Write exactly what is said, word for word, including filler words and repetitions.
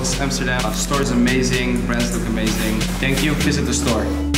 Starbucks Amsterdam. The store is amazing, brands look amazing. Thank you, visit the store.